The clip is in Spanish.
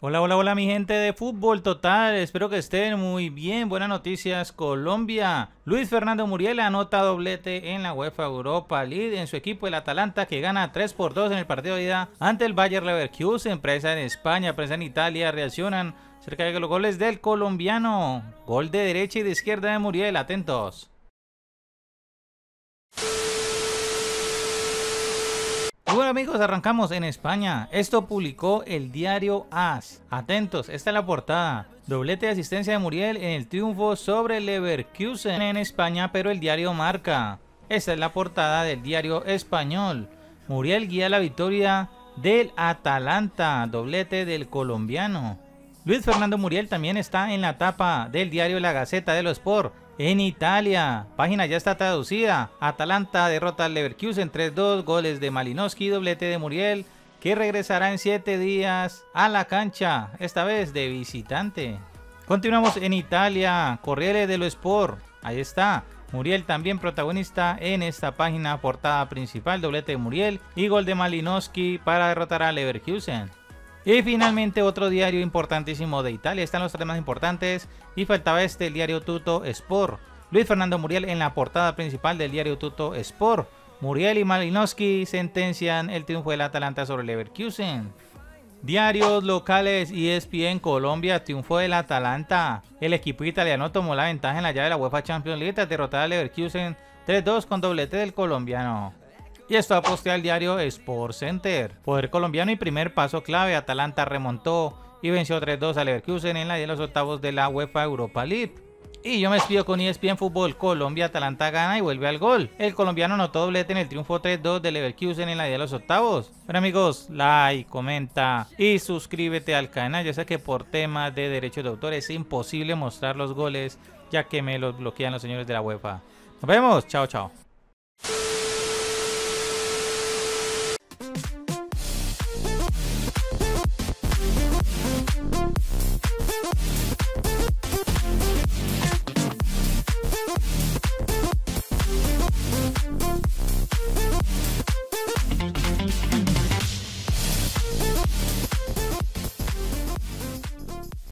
Hola, hola, hola mi gente de Fútbol Total, espero que estén muy bien. Buenas noticias Colombia. Luis Fernando Muriel anota doblete en la UEFA Europa League en su equipo el Atalanta, que gana 3-2 en el partido de ida ante el Bayer Leverkusen. Prensa en España, prensa en Italia reaccionan cerca de los goles del colombiano. Gol de derecha y de izquierda de Muriel, atentos. Bueno amigos, arrancamos en España. Esto publicó el diario AS. Atentos, esta es la portada. Doblete de asistencia de Muriel en el triunfo sobre Leverkusen en España, pero el diario Marca. Esta es la portada del diario español. Muriel guía la victoria del Atalanta, doblete del colombiano. Luis Fernando Muriel también está en la tapa del diario La Gazzetta dello Sport en Italia. Página ya está traducida. Atalanta derrota al Leverkusen 3-2, goles de Malinovskyi, doblete de Muriel, que regresará en 7 días a la cancha, esta vez de visitante. Continuamos en Italia, Corriere dello Sport, ahí está. Muriel también protagonista en esta página, portada principal, doblete de Muriel y gol de Malinovskyi para derrotar al Leverkusen. Y finalmente otro diario importantísimo de Italia, están los tres más importantes y faltaba este, el diario Tuttosport. Luis Fernando Muriel en la portada principal del diario Tuttosport. Muriel y Malinovskyi sentencian el triunfo del Atalanta sobre Leverkusen. Diarios locales, ESPN Colombia, triunfo del Atalanta. El equipo italiano tomó la ventaja en la llave de la UEFA Champions League tras derrotar a Leverkusen 3-2 con doblete del colombiano. Y esto ha posteado el diario Sport Center. Poder colombiano y primer paso clave. Atalanta remontó y venció 3-2 a Leverkusen en la de los octavos de la UEFA Europa League. Y yo me despido con ESPN Fútbol Colombia. Atalanta gana y vuelve al gol. El colombiano anotó doblete en el triunfo 3-2 de Leverkusen en la de los octavos. Bueno amigos, like, comenta y suscríbete al canal. Yo sé que por temas de derechos de autor es imposible mostrar los goles, ya que me los bloquean los señores de la UEFA. Nos vemos, chao chao.